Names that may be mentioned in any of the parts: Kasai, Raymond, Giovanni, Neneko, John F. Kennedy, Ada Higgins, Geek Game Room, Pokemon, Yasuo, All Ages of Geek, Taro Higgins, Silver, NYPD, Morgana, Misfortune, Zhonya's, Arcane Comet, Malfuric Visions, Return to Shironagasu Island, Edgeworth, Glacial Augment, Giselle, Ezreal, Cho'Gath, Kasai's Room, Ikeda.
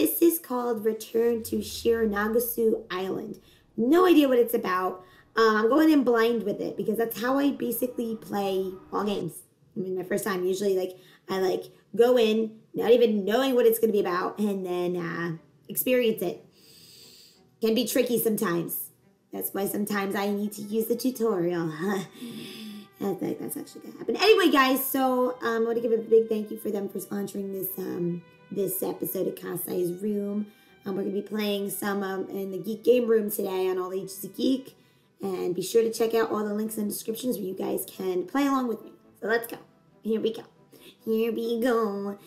This is called Return to Shironagasu Island. No idea what it's about. I'm going in blind with it because that's how I basically play all games. I mean, my first time, usually I go in, not even knowing what it's going to be about, and then experience it. Can be tricky sometimes. That's why sometimes I need to use the tutorial. I think that's actually going to happen. Anyway, guys, so I want to give a big thank you for them for sponsoring this this episode of Kasai's Room. We're going to be playing some in the Geek Game Room today on All Ages of Geek. And be sure to check out all the links and descriptions where you guys can play along with me. So let's go. Here we go. Here we go.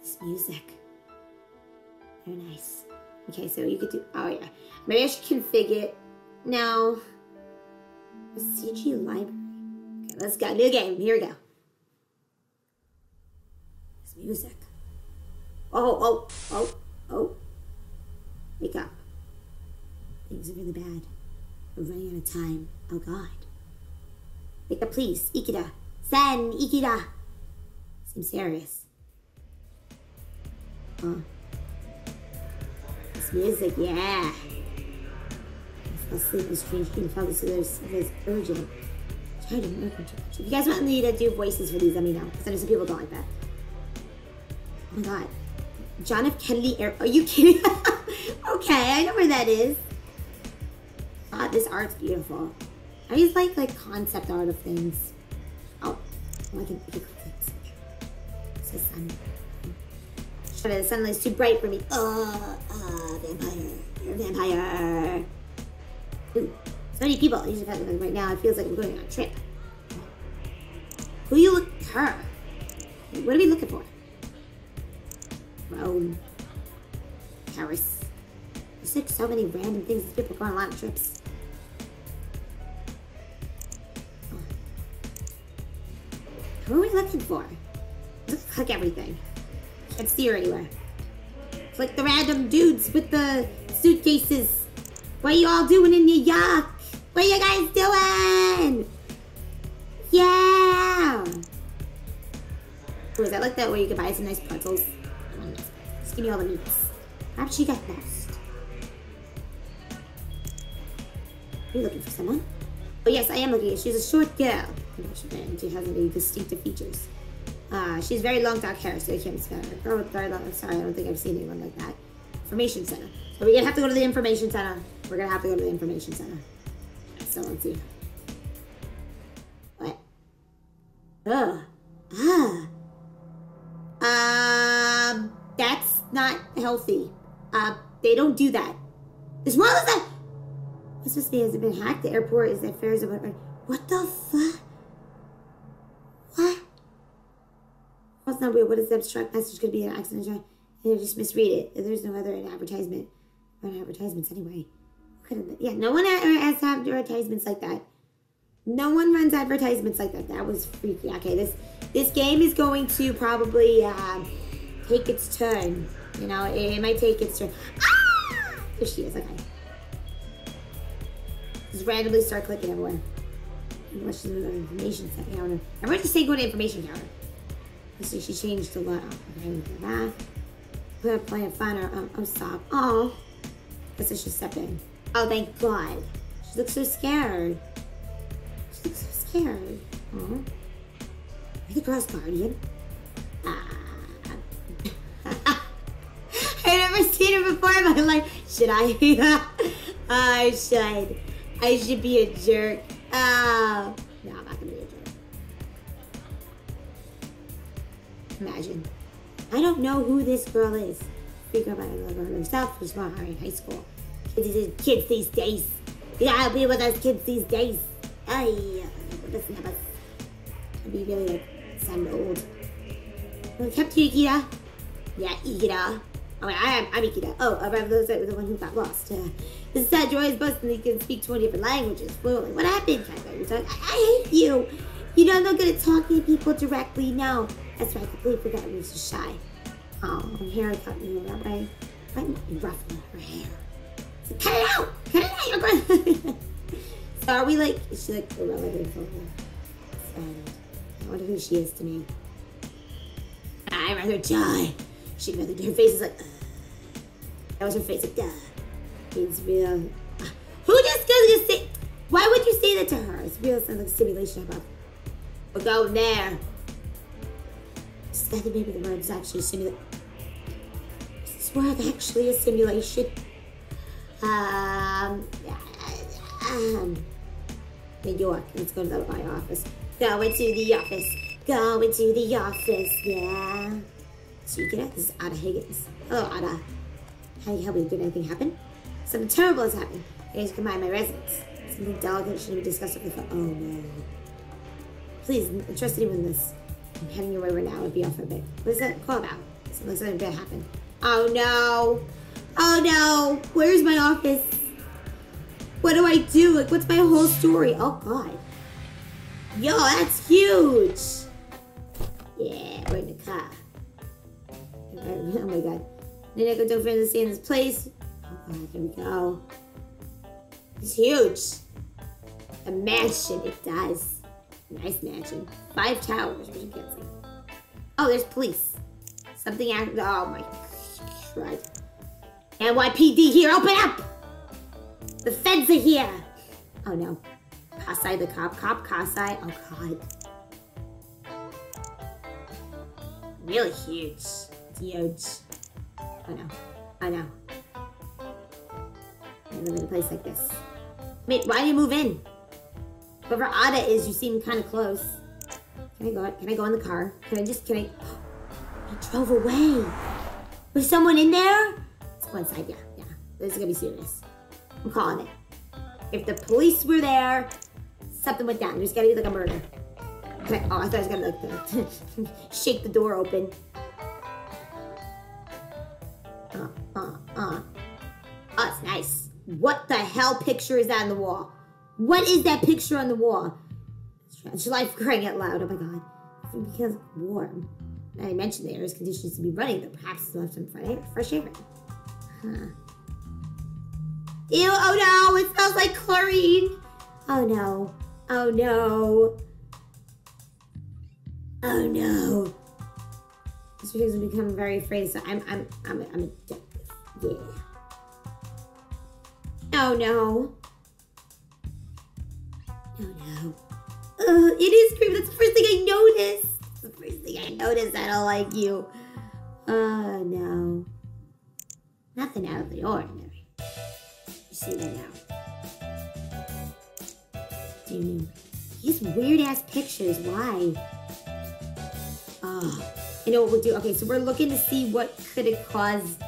This music. Very nice. Okay, so you could do... Oh, yeah. Maybe I should configure it. Now... A CG library. Okay, let's go. New game. Here we go. This music. Oh, oh, oh, oh. Wake up. Things are really bad. We're running out of time. Oh, God. Wake up, please. Ikeda. Sen, Ikeda. Seems serious. Oh. This music, yeah. I fell asleep in a strange dream. Felt this was urgent. Try to work on it. If you guys want me to do voices for these, let me know. Because I know some people don't like that. Oh, my God. John F. Kennedy Air. Are you kidding? Okay, I know where that is. Ah, this art's beautiful. I just like concept art of things. Oh, I can pick up things. It's the sun. The sunlight's too bright for me. Vampire. You're a vampire. Ooh, so many people. These are right now. It feels like I'm going on a trip. Who you look at her? What are we looking for? Rome, Paris. There's like so many random things. These people go on a lot of trips. Oh. Who are we looking for? Just click everything. Can't see her anywhere. It's like the random dudes with the suitcases. What are you all doing in New York? What are you guys doing? Yeah! Oh, is that like that where you can buy some nice pretzels? Just give me all the meats. Perhaps she got lost. Are you looking for someone? Oh yes, I am looking. She's a short girl. She hasn't any distinctive features. She's very long dark hair, so you can't spell her. Girl with very long, I'm sorry, I don't think I've seen anyone like that. Information center. So we're gonna have to go to the information center. We're gonna have to go to the information center. So let's see. What? Ugh. Ah. That's not healthy. They don't do that. This world is that. What's supposed to be? Has it been hacked? The airport is at fares of what the fuck? What? That's not weird. What is the abstract message? Could be an accident. And just misread it. There's no other advertisement. Or advertisements anyway. Yeah, no one has advertisements like that. No one runs advertisements like that. That was freaky. Okay, this game is going to probably. Take its turn. You know, it might take its turn. Ah! There she is, okay. Just randomly start clicking everywhere. Unless she's in the information counter. Everyone just say go to information counter. Let's see, she changed a lot. Oh, okay, go back. Put a plan and find her. Oh, stop. Oh. Guess I should step in. Oh, thank God. She looks so scared. She looks so scared. Oh. Are the girls guardian? Ah. I've never seen her before in my life. Should I? I should. I should be a jerk. No, I'm not gonna be a jerk. Imagine. I don't know who this girl is. Freak out about herself. She's not in high school. Kids these days. You gotta be with us kids these days. Ay, listen to us. I'd be really like, sound old. Well, kept you, Ikeda. Yeah, Ikeda. Oh, wait, I'm Ikeda. Oh, I was the one who got lost. This is sad joy is busting. They can speak 20 different languages fluently. What happened? I hate you. You know, I'm not good at talking to people directly. No. That's right. I completely forgot I was so shy. Oh, her hair cut me that way. I'm ruffling her hair. So cut it out. Cut it out. You're going. So are we like, is she like irrelevant for her friend? I wonder who she is to me. I'd rather die. She'd rather do, her face is like, that was her face, like, duh. It's real. Who just goes to say, why would you say that to her? It's real, sounds like a simulation about, we're going there. Just, I think maybe the word's actually simulate. Is this word actually a simulation? New York, let's go to my office. Go into the office. Go into the office, yeah. So you get out, this is Ada Higgins. Hello, Ada. How do you help me? Did anything happen? Something terrible has happened. I need to combine my residence. Something delicate shouldn't be discussed with the, oh no. Please, don't trust anyone in this. I'm heading your way right now. I'll be off for a bit. What is that call about? Something bad happened. Oh no. Oh no. Where's my office? What do I do? Like, what's my whole story? Oh God. Yo, that's huge. Yeah, we're in the car. Oh my God. Neneko, don't forget to stay in this place. Oh God, here we go. It's huge. A mansion, it does. Nice mansion. 5 towers, which you can't see. Oh, there's police. Something happened. Oh my Christ. NYPD here, open up! The feds are here! Oh no. Kasai the cop. Cop Kasai. Oh God. Really huge. It's huge. Oh no. I know. I live in a place like this. Wait, why do you move in? Whoever Ada is, you seem kind of close. Can I go out? Can I go in the car? Can I? I drove away. Was someone in there? It's one side, yeah. This is gonna be serious. I'm calling it. If the police were there, something went down. There's gotta be like a murder. Okay. Oh, I thought I was gonna like shake the door open. Oh, it's nice. What the hell picture is that on the wall? What is that picture on the wall? July for crying out loud. Oh my God. It becomes warm. I mentioned the air's conditions to be running, but perhaps we'll have some fresh air. Huh. Ew, oh no, it smells like chlorine. Oh no, oh no. Oh no. This has become very afraid, so I'm yeah. Oh no. Oh no. It is creepy, that's the first thing I noticed. That's the first thing I noticed, I don't like you. Oh no. Nothing out of the ordinary. See that now. Dude, these weird ass pictures, why? Oh, I know what we'll do. Okay, so we're looking to see what could have caused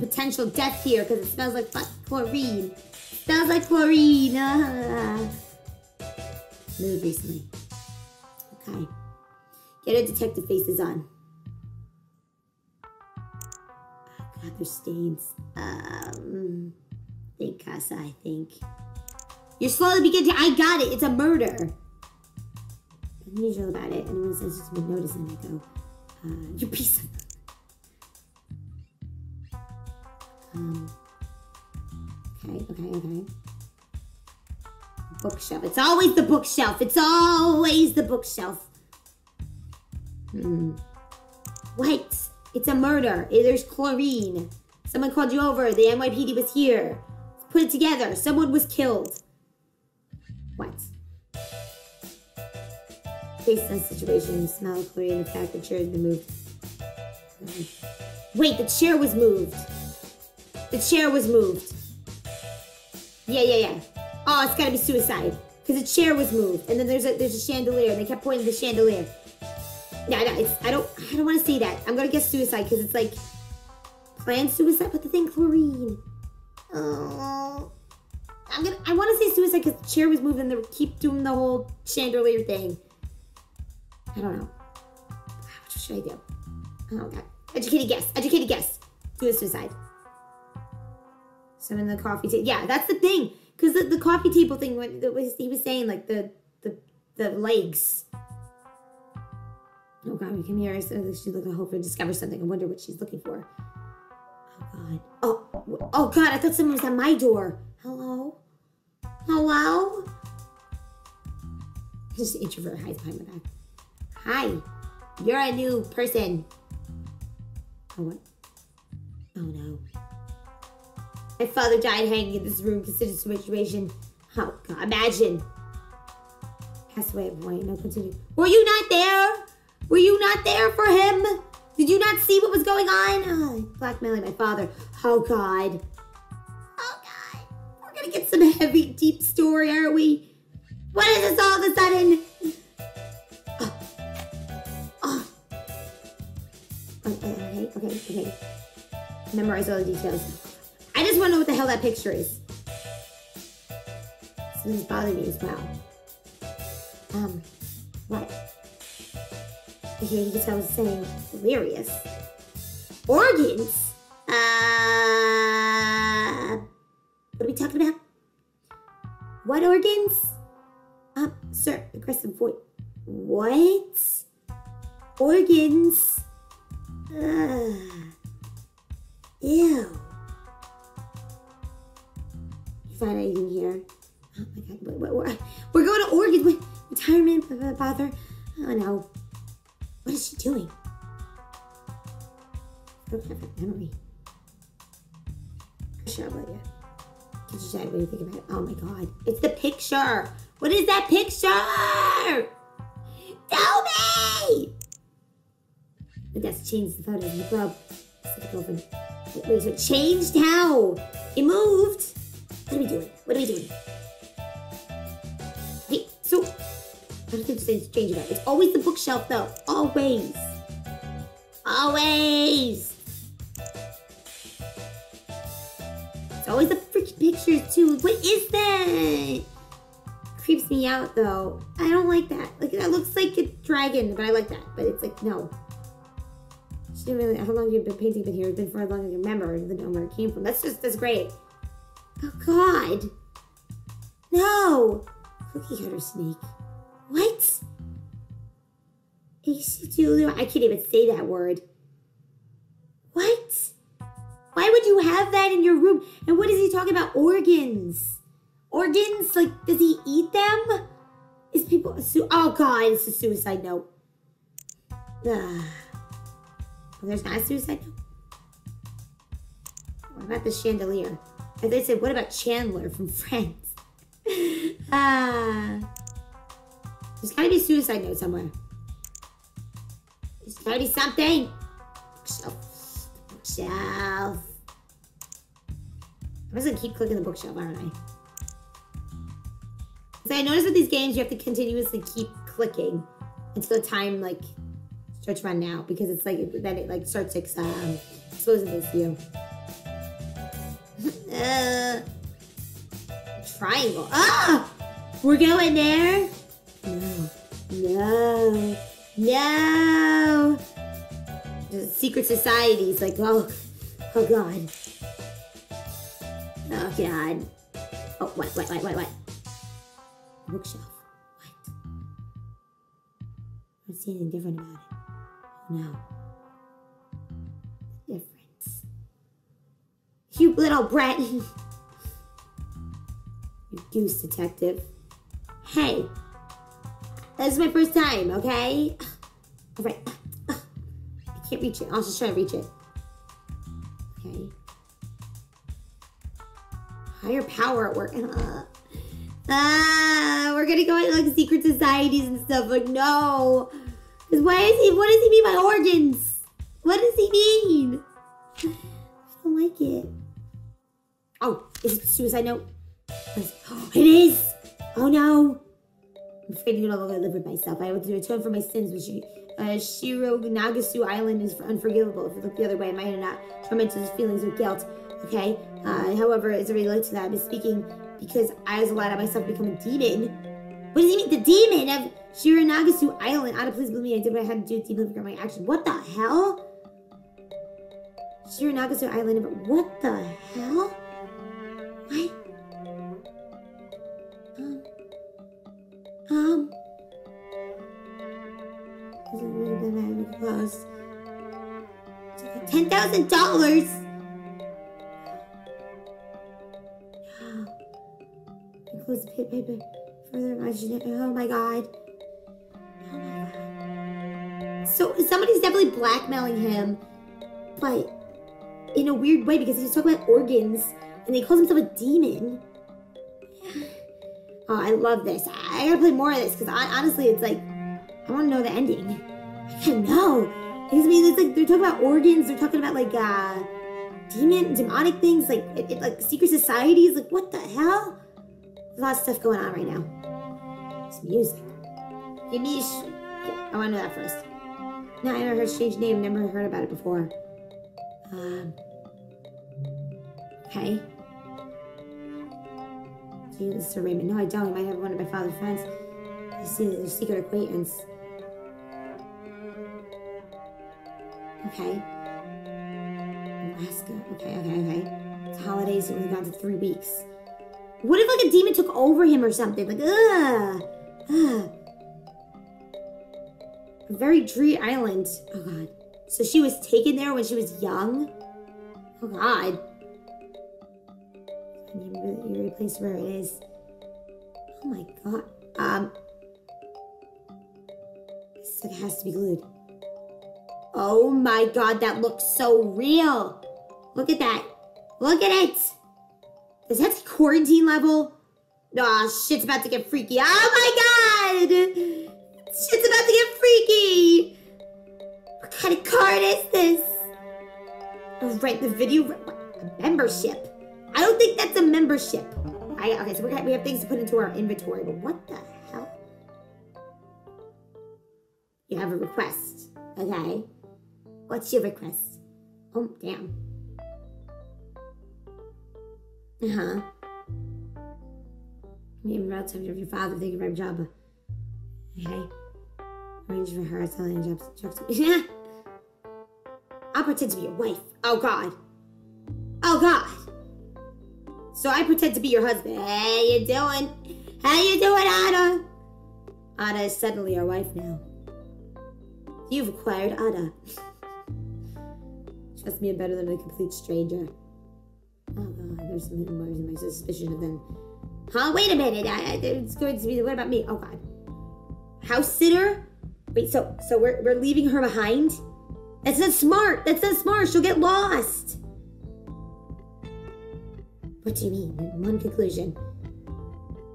potential death here because it smells like chlorine. Smells like chlorine. Moved recently. Okay. Get our detective faces on. God, there's stains. Think Casa, I think. You're slowly beginning to, I got it, it's a murder. Unusual about it, and I just been noticing it, I go, your piece of, okay. Bookshelf, it's always the bookshelf, it's always the bookshelf. What? It's a murder. There's chlorine. Someone called you over. The NYPD was here. Let's put it together. Someone was killed. What? Based on the situation, the smell of chlorine, the fact the chair has been moved. Wait, the chair was moved. The chair was moved. Yeah. Oh, it's gotta be suicide. Because the chair was moved. And then there's a chandelier, and they kept pointing to the chandelier. No, it's, I don't want to say that. I'm gonna guess suicide because it's like planned suicide, but the thing chlorine. Oh, I want to say suicide because the chair was moving. They keep doing the whole chandelier thing. I don't know. What should I do? Oh God. Educated guess. Do a suicide. Someone in the coffee table. Yeah, that's the thing. Because the coffee table thing. He was saying like the legs. Oh God, we came here. She's looking, hopefully discover something. I wonder what she's looking for. Oh God. Oh God, I thought someone was at my door. Hello? Hello? Hello? Just an introvert hides behind my back. Hi, you're a new person. Oh, what? Oh, no. My father died hanging in this room. Consider the situation. Oh, God, imagine. Passed away at point. No, continue. Were you not there? Were you not there for him? Did you not see what was going on? Oh, blackmailing my father. Oh, God. Oh, God. We're going to get some heavy, deep story, aren't we? What is this all of a sudden? Oh. Okay. Memorize all the details. I just want to know what the hell that picture is. Something's bothering me as well. What? Okay, you can tell I was saying delirious. Organs? What are we talking about? What organs? Sir, aggressive voice. What? Organs? Ew. You find anything here? Oh my God, we're going to organs. Wait, retirement, bother. Oh no. What is she doing? I don't have that memory. I'm sure I'll let you. Did you decide what you think about it? Oh my God. It's the picture. What is that picture? Tell me! But that's changed the photo in the club. Wait, so it changed how? It moved. What are we doing? What are we doing? Hey, so, I don't think it's changing that. It's always the bookshelf though. Always. Always. It's always the freaking pictures too. What is that? Creeps me out though. I don't like that. Like that looks like a dragon, but I like that. But it's like no. She didn't really. How long have you been painting? Been here? It's been for as long as you remember. You didn't know where it came from. That's great. Oh God. No. Cookie cutter snake. What? I can't even say that word. What? Why would you have that in your room? And what is he talking about? Organs. Organs? Like, does he eat them? Is people... Oh, God, it's a suicide note. Well, there's not a suicide note? What about the chandelier? As I said, what about Chandler from Friends? There's gotta be a suicide note somewhere. There's gotta be something. Bookshelf. Bookshelf. I'm just gonna keep clicking the bookshelf, aren't I? So I noticed with these games, you have to continuously keep clicking until the time, like, starts running out. Because it's like, then it, like, starts, like, exposing things to you. Triangle. Ah! We're going there? No. No. No! The secret society's like, oh, God. Oh, God. Oh, what? Bookshelf. What? I don't see anything different about it. No. Difference. You little brat. You goose detective. Hey. This is my first time, okay? Alright. I can't reach it. I'll just try to reach it. Okay. Higher power at work. We're gonna go into like secret societies and stuff, like no. What does he mean by organs? What does he mean? I don't like it. Oh, is it a suicide note? Oh, it is! Oh no. I'm afraid to no longer live with myself. I have to atone for my sins, which Shironagasu Island is unforgivable. If you look the other way, I might not torment his feelings with guilt. Okay? However, as it relates to that, I'm speaking because I was allowed myself to become a demon. What does he mean? The demon of Shironagasu Island. Ada, please believe me. I did what I had to do to deeply regret my action. What the hell? Shironagasu Island. What the hell? What? $10,000? this paper further imagination. Oh my god. Oh my god. So somebody's definitely blackmailing him, but in a weird way because he's talking about organs and he calls himself a demon. Oh, I love this. I gotta play more of this because honestly, it's like, I want to know the ending. I can't know. I mean, it's like they're talking about organs. They're talking about like demonic things, like like secret societies. Like what the hell? There's a lot of stuff going on right now. It's music. Give me. I want to know that first. No, I never heard strange name. Never heard about it before. Okay. Do you listen to Raymond? No, I don't. He might have one of my father's friends. You see, there's a secret acquaintance. Okay. Alaska. Okay. It's holidays. It was gone for 3 weeks. What if like a demon took over him or something? Like, ugh. A very dreary island. Oh god. So she was taken there when she was young? Oh god. You replace where it is. Oh my god. So it has to be glued. Oh my god, that looks so real. Look at that. Look at it. Is that the quarantine level? Aw, oh, shit's about to get freaky. Oh my god. Shit's about to get freaky. What kind of card is this? Oh, right, the video. A membership. I don't think that's a membership. Okay, so we have things to put into our inventory, but what the hell? You have a request. Okay. What's your request? Oh, damn. Uh-huh. Name and relative of your father, thank you for your job. Okay. Arrange for her, selling jobs. Yeah. I'll pretend to be your wife. Oh, God. Oh, God. So I pretend to be your husband. How you doing? How you doing, Ada? Ada is suddenly our wife now. You've acquired Ada. Trust me, I'm better than a complete stranger. Oh god, there's some hidden motives in my suspicion of them. Huh? Wait a minute. It's going to be. What about me? Oh god. House sitter? Wait. So we're leaving her behind? That's not smart. That's not smart. She'll get lost. What do you mean? In one conclusion.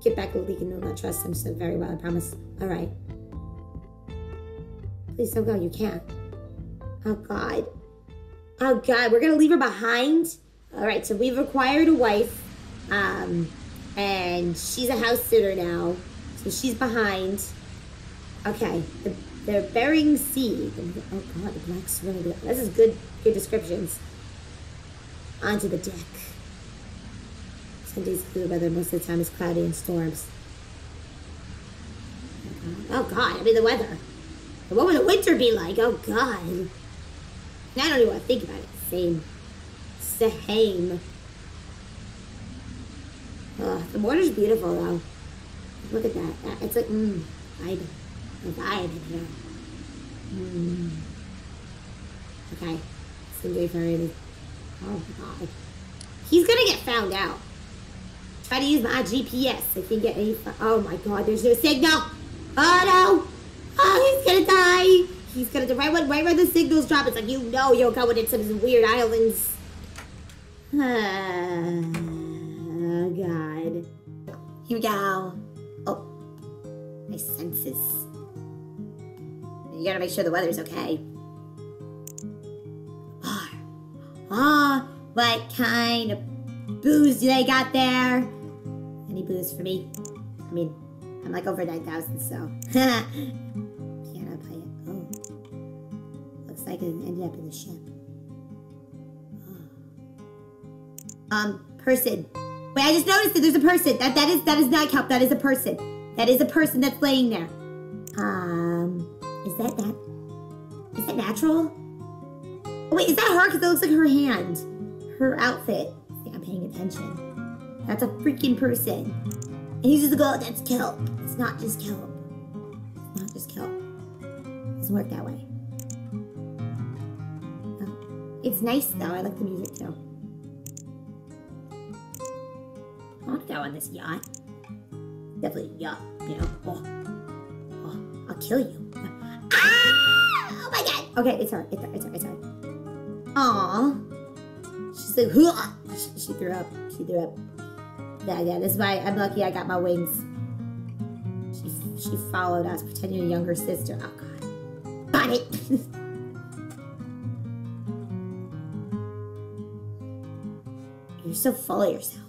Get back, Leak, and will not trust him so very well. I promise. All right. Please don't go, you can't. Oh god. Oh god, we're gonna leave her behind? Alright, so we've acquired a wife. And she's a house sitter now. So she's behind. Okay, they're burying seed. Oh god, the black swirl. This is good descriptions. Onto the deck. 10 days of blue weather, most of the time is cloudy and storms. Oh god, I mean the weather. What would the winter be like? Oh, God. I don't even want to think about it. Same. Ugh, the water's beautiful, though. Look at that. It's like, vibe in here. Okay. It's going. Oh, God. He's going to get found out. Try to use my GPS. I can't get any. Oh, my God. There's no signal. Oh, no. Oh, he's gonna die! He's gonna die. Right when the signals drop, it's like, you know you're going into some weird islands. Oh, God. Here we go. Oh. My senses. You gotta make sure the weather's okay. Bar. Oh, what kind of booze do they got there? Any booze for me? I mean, I'm like over 9,000, so. Piano play it. Oh. Looks like it ended up in the ship. Oh. Person. Wait, I just noticed that there's a person. That is not help. That is a person. That is a person that's laying there. Is that that? Is that natural? Oh, wait, is that her? Because it looks like her hand. Her outfit. I think I'm paying attention. That's a freaking person. And he's just like, oh, that's kelp. It's not just kelp. It's not just kelp. It doesn't work that way. Oh. It's nice, though. I like the music, too. I want to go on this yacht. definitely, yeah, you know, oh, I'll kill you. Ah! Oh my god! Okay, it's her. Aww. She's like, hoo-ah! She threw up. Yeah, this is why I'm lucky I got my wings. She followed us, pretending you're a younger sister. Oh god. Bonnet! You're so full of yourself.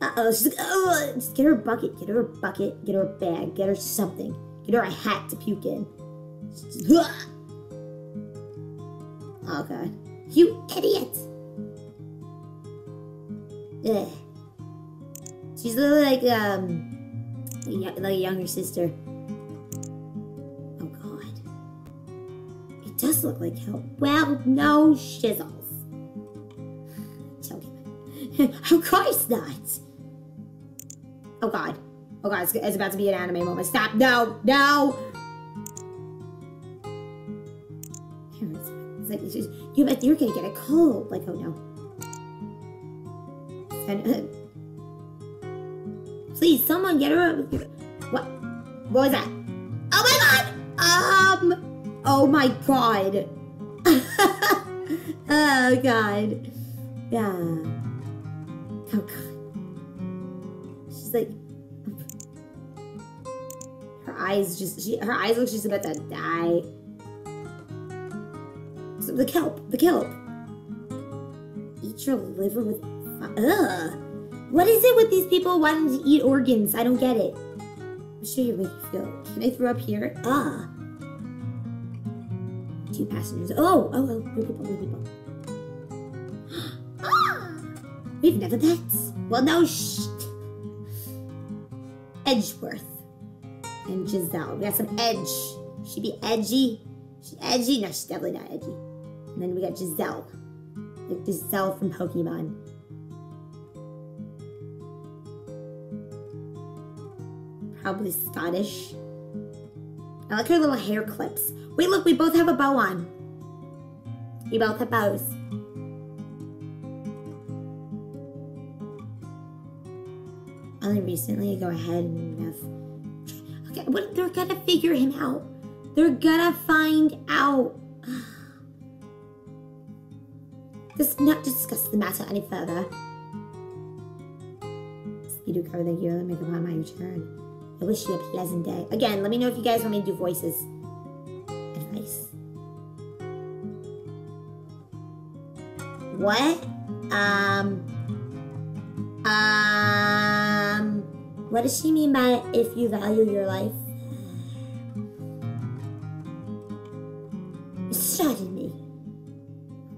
Uh-oh, she's like, oh, just get her a bucket, get her a bag, get her something. Get her a hat to puke in. Oh god. You idiot! Ugh. She's literally like a younger sister. Oh god. It does look like hell. Well, no shizzles. Of course not! Oh god. Oh god, it's about to be an anime moment. Stop! No! No! It's like, it's just, you're gonna get a cold. Like, oh no. And, please, someone get her up. What? What was that? Oh my god! Oh my god. Oh god. Yeah. Oh god. She's like... Her eyes look just about to die. So the kelp. Eat your liver with... Ugh. What is it with these people wanting to eat organs? I don't get it. I'm sure you make you feel. Can I throw up here? Ah. 2 passengers. Oh, people. Ah! We've never met. Well, no shit. Edgeworth and Giselle. We got some edge. She be edgy. She's edgy. No, she's definitely not edgy. And then we got Giselle. Like Giselle from Pokemon. Probably Scottish. I like her little hair clips. Wait, look, we both have a bow on. We both have bows. Only recently, go ahead and have... Okay, what? They're gonna figure him out. They're gonna find out. Let's not discuss the matter any further. You do cover the gear, make up on my return. I wish you a pleasant day. Again, let me know if you guys want me to do voices. Advice. What? What does she mean by if you value your life? It's shocking me.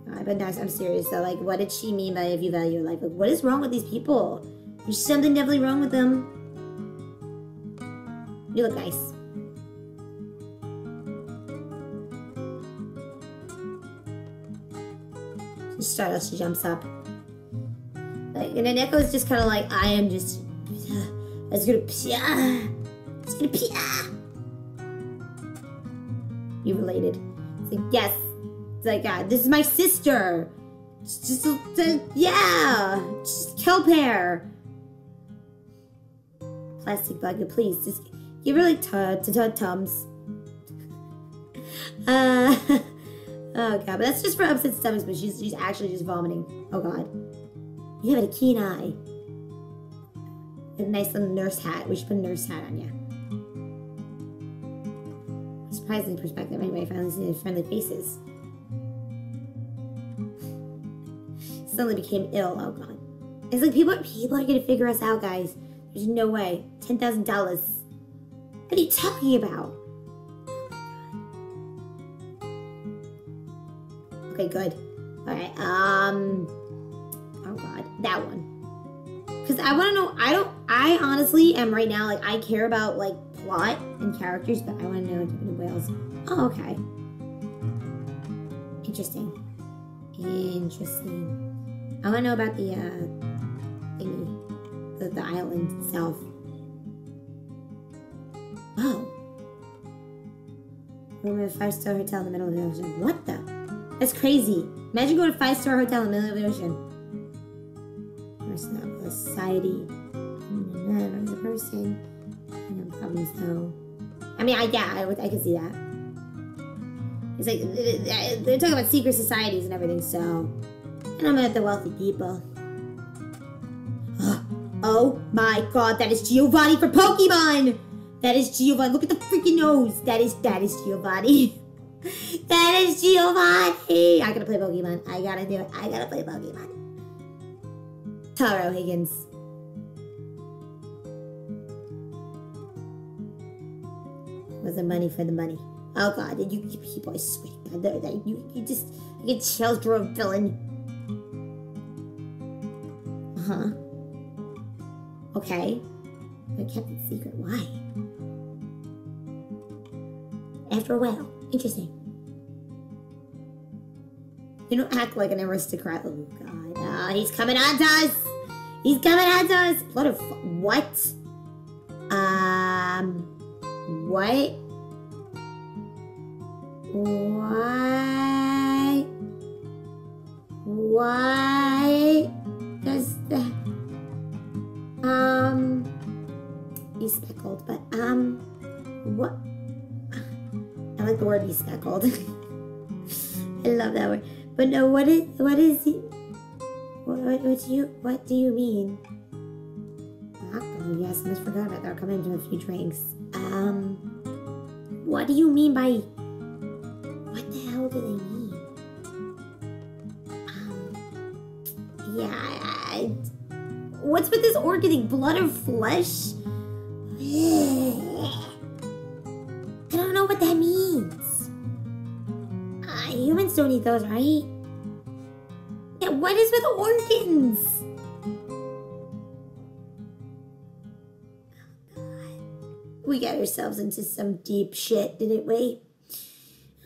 Alright, but guys, I'm serious. So, like, what did she mean by if you value your life? Like, what is wrong with these people? There's something definitely wrong with them. You look nice. She starts, she jumps up. Like, and Neneko is just kind of like, I am just. It's gonna pia. You related. It's like, yes. It's like, this is my sister. It's just, yeah. Just kelp hair. Plastic bucket, please. Just. You really tums. Oh god, but that's just for upset stomachs. But she's actually just vomiting. Oh god, you have a keen eye. A nice little nurse hat. We should put a nurse hat on you. Surprising perspective. Anyway, I finally see friendly faces. Suddenly became ill. Oh god, it's like people are gonna figure us out, guys. There's no way. $10,000. What are you talking about? Okay, good. Alright, oh god, that one. Cause I wanna know, I honestly am right now, like, I care about, like, plot and characters, but I wanna know what else. Oh, okay. Interesting. I wanna know about the, thingy. The island itself. Oh. Room at a 5-star hotel in the middle of the ocean. What the? That's crazy. Imagine going to a 5-star hotel in the middle of the ocean. person out of the society. And then as a person, you know, problems though. I mean, I could see that. It's like, they're talking about secret societies and everything, so. And I'm at the wealthy people. Oh my god, that is Giovanni for Pokemon! That is Giovanni. Look at the freaking nose. That is Giovanni. That is Giovanni. I gotta play Pokemon. I gotta do it. I gotta play Pokemon. Taro Higgins. Was the money for the money? Oh god, you people! I swear to God, you just you get chills through a villain. Okay. I kept it secret. Why? After a while. Interesting. You don't act like an aristocrat. Oh, God. He's coming on to us! He's coming on to us! What a what? What? Why? Why does that... He's speckled, but, what? I like the word bespeckled. I love that word. But no, what is he? What do you mean? Oh, yes, I almost forgot about that. I'll come in and do a few drinks. What do you mean by, what the hell do they mean? Yeah, what's with this orc eating blood and flesh? I don't know what that means. Humans don't eat those, right? Yeah, what is with organs? Oh, God. We got ourselves into some deep shit, didn't we?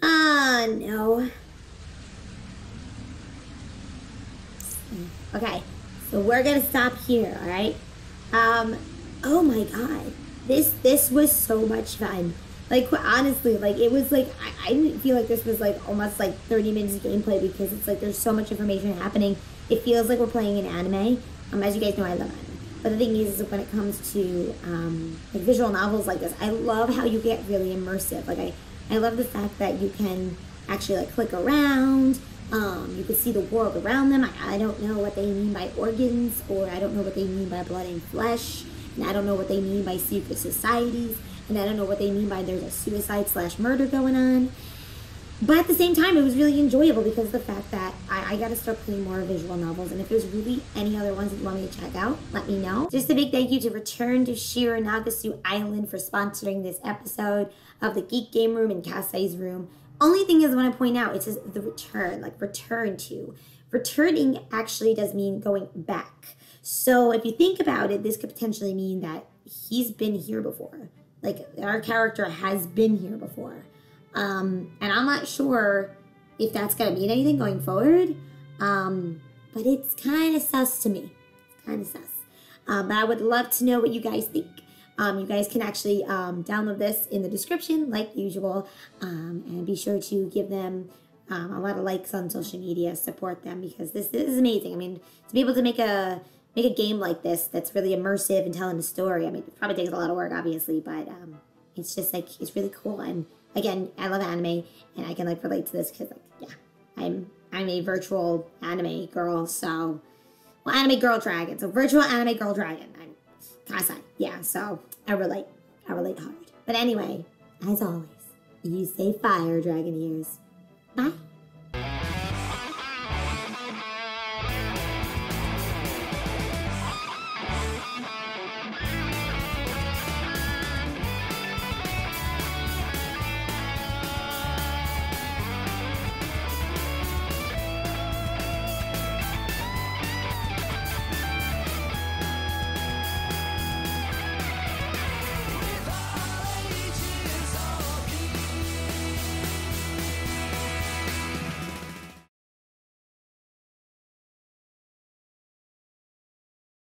Ah, no. Okay, so we're gonna stop here, alright? Oh my god. This was so much fun. Like, honestly, like, it was like, I didn't feel like this was like almost like 30 minutes of gameplay because it's like there's so much information happening. It feels like we're playing an anime. As you guys know, I love anime. But the thing is when it comes to like visual novels like this, I love how you get really immersive. Like, I love the fact that you can actually like click around. You can see the world around them. I don't know what they mean by organs, or I don't know what they mean by blood and flesh. And I don't know what they mean by secret societies. And I don't know what they mean by there's a suicide/murder going on. But at the same time, it was really enjoyable because of the fact that I got to start playing more visual novels. And if there's really any other ones that you want me to check out, let me know. Just a big thank you to Return to Shironagasu Island for sponsoring this episode of the Geek Game Room and Kasai's Room. Only thing is, when I point out, it says the return, like return to. Returning actually does mean going back. So if you think about it, this could potentially mean that he's been here before. Like, our character has been here before. And I'm not sure if that's going to mean anything going forward. But it's kind of sus to me. It's kind of sus. But I would love to know what you guys think. You guys can actually download this in the description, like usual. And be sure to give them a lot of likes on social media. Support them, because this is amazing. I mean, to be able to make a game like this that's really immersive and telling a story. I mean, it probably takes a lot of work, obviously, but it's just like, it's really cool. And again, I love anime, and I can like relate to this because, like, yeah, I'm a virtual anime girl. So, well, anime girl dragon. So virtual anime girl dragon. I'm Kasai. Yeah. So I relate hard. But anyway, as always, you say fire, dragon ears. Bye.